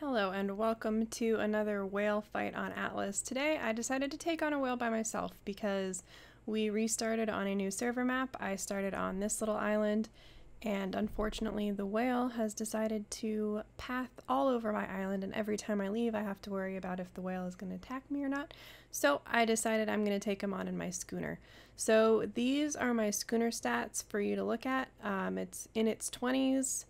Hello and welcome to another whale fight on Atlas. Today I decided to take on a whale by myself because we restarted on a new server map. I started on this little island and unfortunately the whale has decided to path all over my island, and every time I leave I have to worry about if the whale is going to attack me or not. So I decided I'm going to take him on in my schooner. So these are my schooner stats for you to look at. It's in its 20s.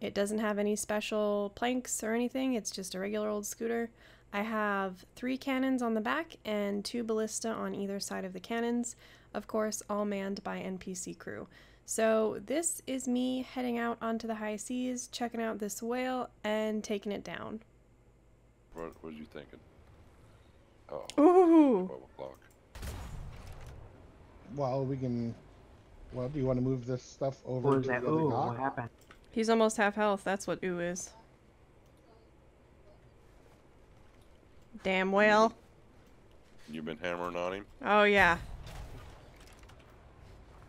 It doesn't have any special planks or anything, it's just a regular old schooner. I have 3 cannons on the back and 2 ballista on either side of the cannons, of course all manned by NPC crew. So this is me heading out onto the high seas, checking out this whale and taking it down. What was you thinking? Oh, ooh. 12 o'clock. Well, we can... Well, do you want to move this stuff over to the other dock? What happened? He's almost half health, that's what ooh is. Damn whale. You've been hammering on him? Oh yeah.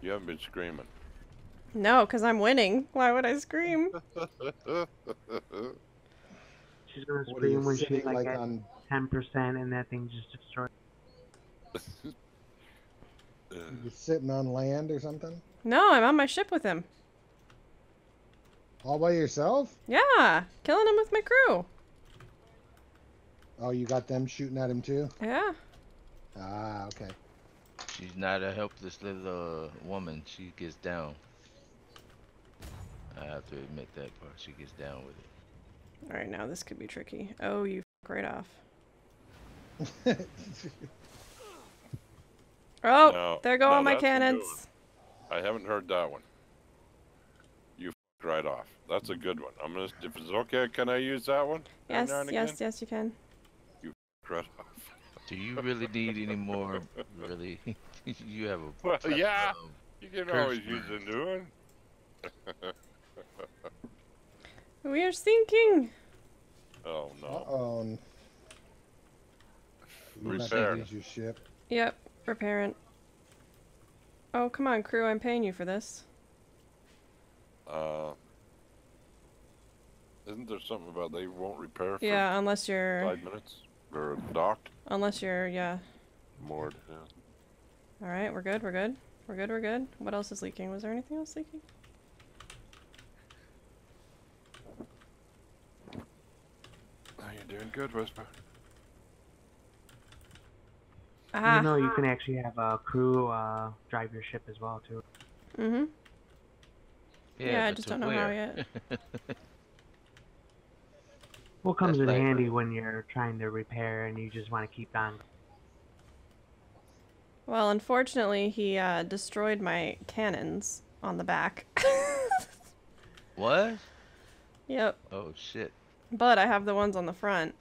You haven't been screaming. No, because I'm winning. Why would I scream? She's gonna scream when she's like at 10% and that thing just destroyed. You sitting on land or something? No, I'm on my ship with him. All by yourself? Yeah, killing him with my crew. Oh, you got them shooting at him too? Yeah. Ah, okay. She's not a helpless little woman. She gets down. I have to admit that part. She gets down with it. All right, now this could be tricky. Oh, you f*** right off. Oh, no, there go all my cannons. I haven't heard that one. Right off. That's a good one. I'm gonna. If it's okay, can I use that one? Yes, yes, you can. You right off. Do you really need any more? Really? You have a. Well, yeah. You can always use a new one. We are sinking. Oh no. Uh-oh. Repair your ship. Yep, repairing. Oh come on, crew! I'm paying you for this. Isn't there something about they won't repair for yeah, unless you're 5 minutes or docked? Unless you're yeah. Moored, yeah. All right, we're good. We're good. We're good. We're good. What else is leaking? Was there anything else leaking? Oh, you're doing good, Whisper. Ah. You know, you can actually have a crew drive your ship as well too. Mm-hmm. Yeah, I just don't know how yet. Well, it comes in handy when you're trying to repair and you just want to keep on. Well, unfortunately, he destroyed my cannons on the back. What? Yep. Oh, shit. But I have the ones on the front.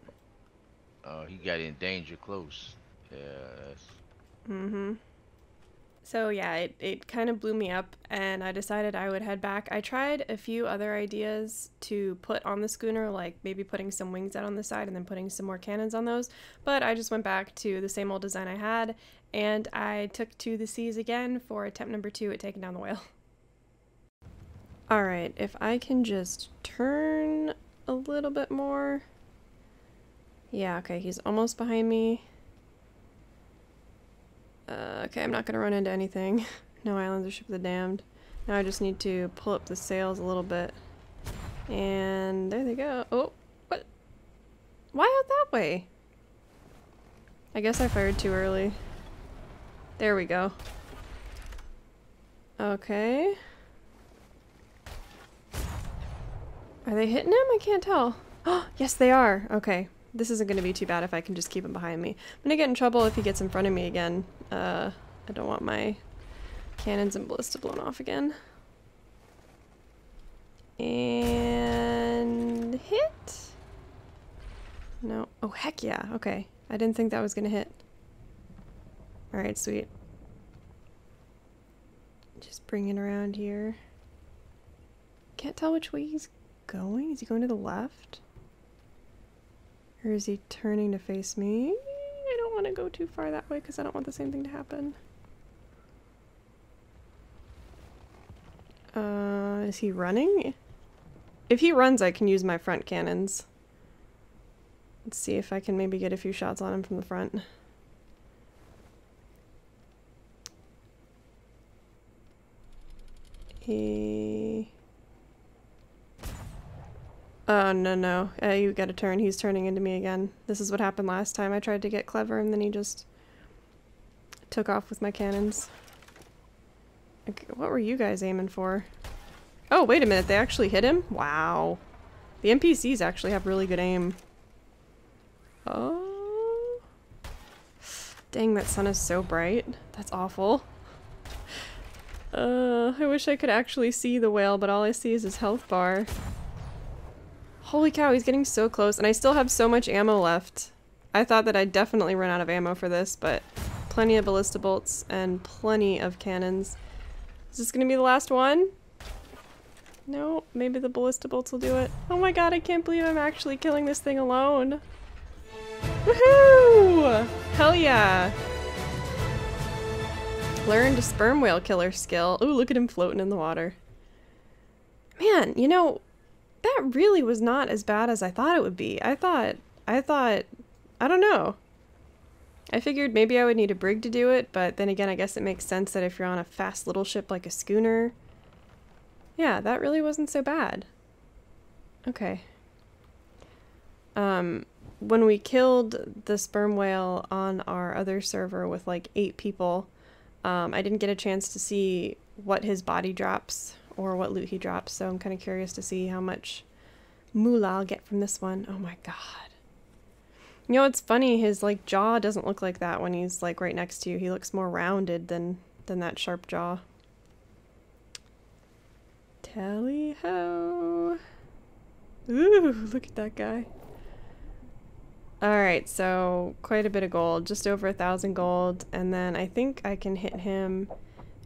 Oh, he got in danger close. Yeah. Mm-hmm. So yeah, it kind of blew me up and I decided I would head back. I tried a few other ideas to put on the schooner, like maybe putting some wings out on the side and then putting some more cannons on those, but I just went back to the same old design I had and I took to the seas again for attempt number 2 at taking down the whale. Alright, if I can just turn a little bit more. Yeah, okay, he's almost behind me. Okay, I'm not going to run into anything. No islands or ship of the damned. Now I just need to pull up the sails a little bit. And there they go. Oh, what? Why out that way? I guess I fired too early. There we go. Okay. Are they hitting him? I can't tell. Oh, yes they are. Okay. This isn't going to be too bad if I can just keep him behind me. I'm going to get in trouble if he gets in front of me again. I don't want my cannons and ballista blown off again. And hit? No. Oh, heck yeah. Okay. I didn't think that was going to hit. Alright, sweet. Just bring it around here. Can't tell which way he's going. Is he going to the left? Or is he turning to face me? I don't want to go too far that way because I don't want the same thing to happen. Is he running? If he runs, I can use my front cannons. Let's see if I can maybe get a few shots on him from the front. He... Oh, no, no. You gotta turn. He's turning into me again. This is what happened last time. I tried to get clever, and then he just took off with my cannons. Okay, what were you guys aiming for? Oh, wait a minute. They actually hit him? Wow. The NPCs actually have really good aim. Oh. Dang, that sun is so bright. That's awful. I wish I could actually see the whale, but all I see is his health bar. Holy cow, he's getting so close, and I still have so much ammo left. I thought that I'd definitely run out of ammo for this, but plenty of ballista bolts and plenty of cannons. Is this gonna be the last one? No, maybe the ballista bolts will do it. Oh my god, I can't believe I'm actually killing this thing alone. Woohoo! Hell yeah! Learned a sperm whale killer skill. Ooh, look at him floating in the water. Man, you know, that really was not as bad as I thought it would be. I don't know. I figured maybe I would need a brig to do it, but then again, I guess it makes sense that if you're on a fast little ship like a schooner. Yeah, that really wasn't so bad. Okay. When we killed the sperm whale on our other server with like 8 people, I didn't get a chance to see what his body drops or what loot he drops, so I'm kind of curious to see how much moolah I'll get from this one. Oh my god. You know, it's funny, his like jaw doesn't look like that when he's like right next to you. He looks more rounded than that sharp jaw. Tally ho! Ooh, look at that guy. Alright, so quite a bit of gold, just over 1,000 gold, and then I think I can hit him.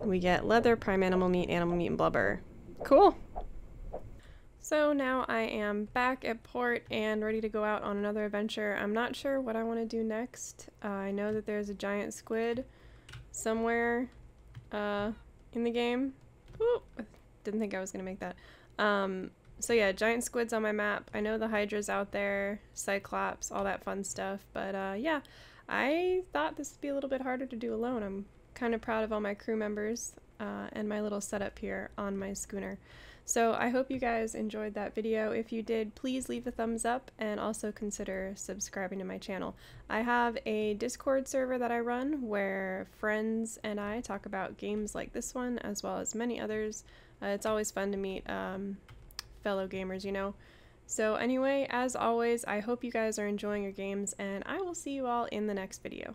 We get leather, prime animal meat, and blubber. Cool! So now I am back at port and ready to go out on another adventure. I'm not sure what I want to do next. I know that there's a giant squid somewhere in the game. Ooh, didn't think I was gonna make that. So yeah, giant squid's on my map. I know the hydra's out there, cyclops, all that fun stuff, but yeah, I thought this would be a little bit harder to do alone. I'm kind of proud of all my crew members and my little setup here on my schooner. So I hope you guys enjoyed that video. If you did, please leave a thumbs up and also consider subscribing to my channel. I have a Discord server that I run where friends and I talk about games like this one as well as many others. It's always fun to meet fellow gamers, you know. So anyway, as always, I hope you guys are enjoying your games, and I will see you all in the next video.